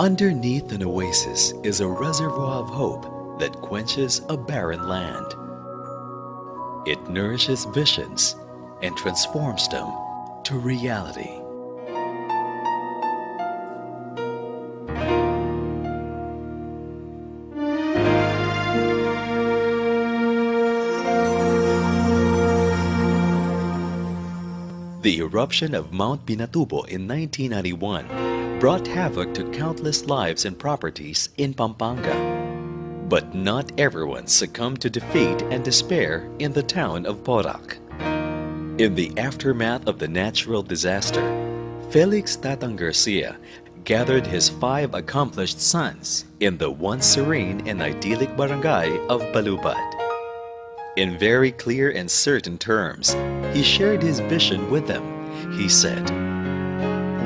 Underneath an oasis is a reservoir of hope that quenches a barren land. It nourishes visions and transforms them to reality. The eruption of Mount Pinatubo in 1991 brought havoc to countless lives and properties in Pampanga. But not everyone succumbed to defeat and despair in the town of Porac. In the aftermath of the natural disaster, Felix Tatang Garcia gathered his 5 accomplished sons in the once serene and idyllic barangay of Balupad. In very clear and certain terms, he shared his vision with them. He said,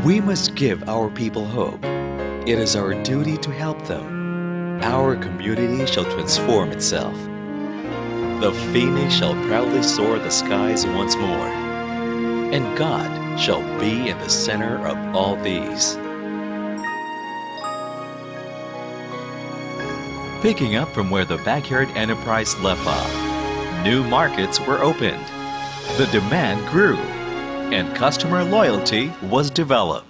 "We must give our people hope. It is our duty to help them. Our community shall transform itself. The phoenix shall proudly soar the skies once more. And God shall be in the center of all these." Picking up from where the backyard enterprise left off, new markets were opened, the demand grew, and customer loyalty was developed.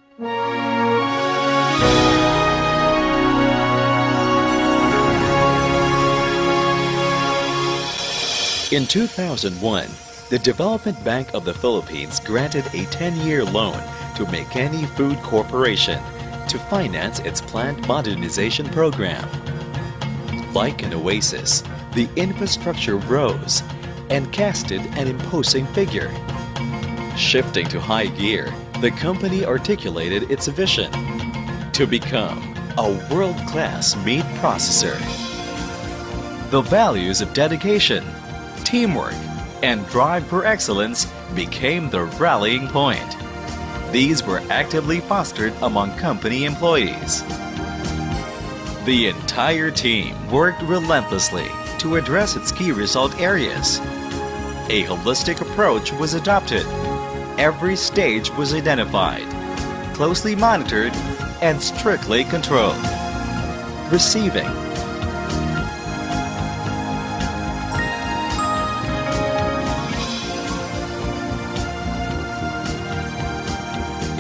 In 2001, the Development Bank of the Philippines granted a 10-year loan to Mekeni Food Corporation to finance its plant modernization program. Like an oasis, the infrastructure rose and casted an imposing figure. Shifting to high gear, the company articulated its vision to become a world-class meat processor. The values of dedication, teamwork, and drive for excellence became the rallying point. These were actively fostered among company employees. The entire team worked relentlessly to address its key result areas. A holistic approach was adopted. Every stage was identified, closely monitored, and strictly controlled. Receiving,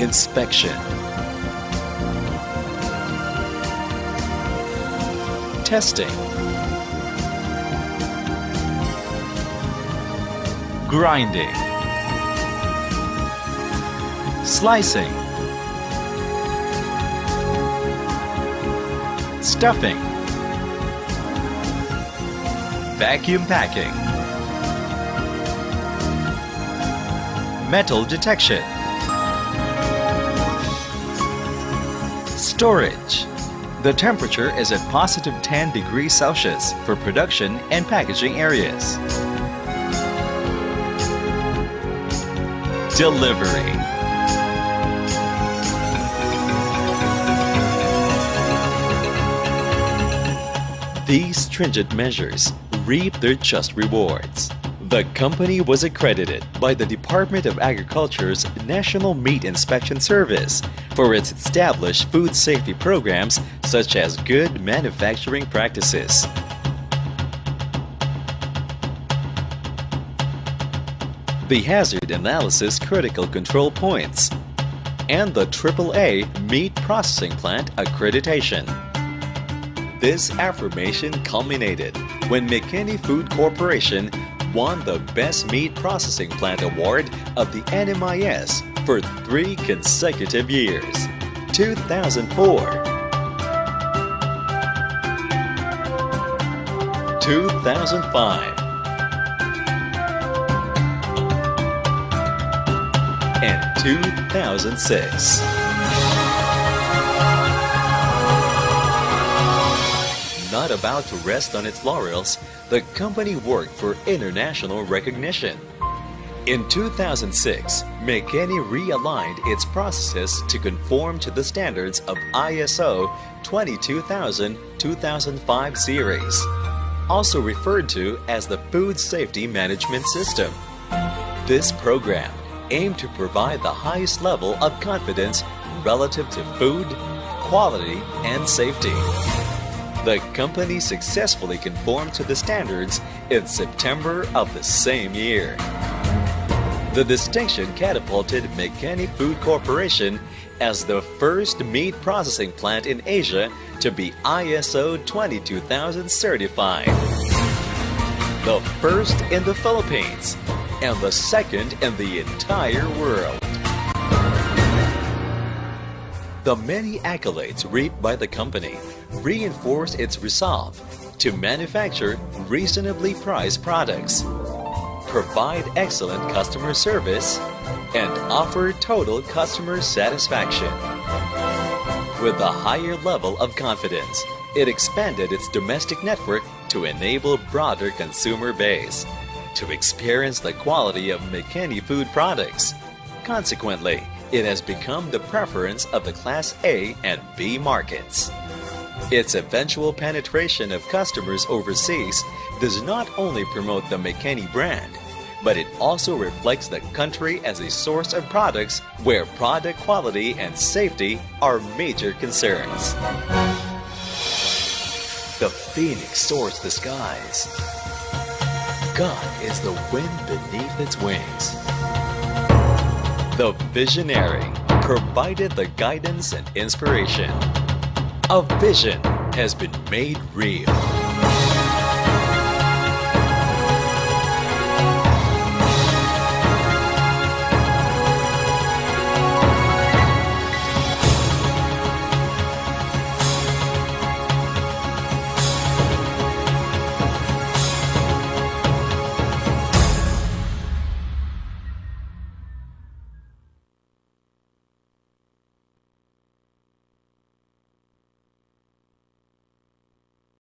inspection, testing, grinding, slicing, stuffing, vacuum packing, metal detection, storage. The temperature is at positive 10 degrees Celsius for production and packaging areas. Delivery. These stringent measures reap their just rewards. The company was accredited by the Department of Agriculture's National Meat Inspection Service for its established food safety programs such as good manufacturing practices. The Hazard Analysis Critical Control Points, and the AAA Meat Processing Plant Accreditation. This affirmation culminated when Mekeni Food Corporation won the Best Meat Processing Plant Award of the NMIS for 3 consecutive years, 2004, 2005, and 2006. Not about to rest on its laurels, the company worked for international recognition. In 2006, Mekeni realigned its processes to conform to the standards of ISO 22000-2005 series, also referred to as the Food Safety Management System. This program aimed to provide the highest level of confidence relative to food, quality, and safety. The company successfully conformed to the standards in September of the same year. The distinction catapulted Mekeni Food Corporation as the first meat processing plant in Asia to be ISO 22000 certified, the first in the Philippines, and the second in the entire world. The many accolades reaped by the company reinforce its resolve to manufacture reasonably priced products, provide excellent customer service, and offer total customer satisfaction. With a higher level of confidence, it expanded its domestic network to enable broader consumer base to experience the quality of Mekeni food products. Consequently, it has become the preference of the Class A and B markets. Its eventual penetration of customers overseas does not only promote the Mekeni brand, but it also reflects the country as a source of products where product quality and safety are major concerns. The phoenix soars the skies. God is the wind beneath its wings. The visionary provided the guidance and inspiration. A vision has been made real.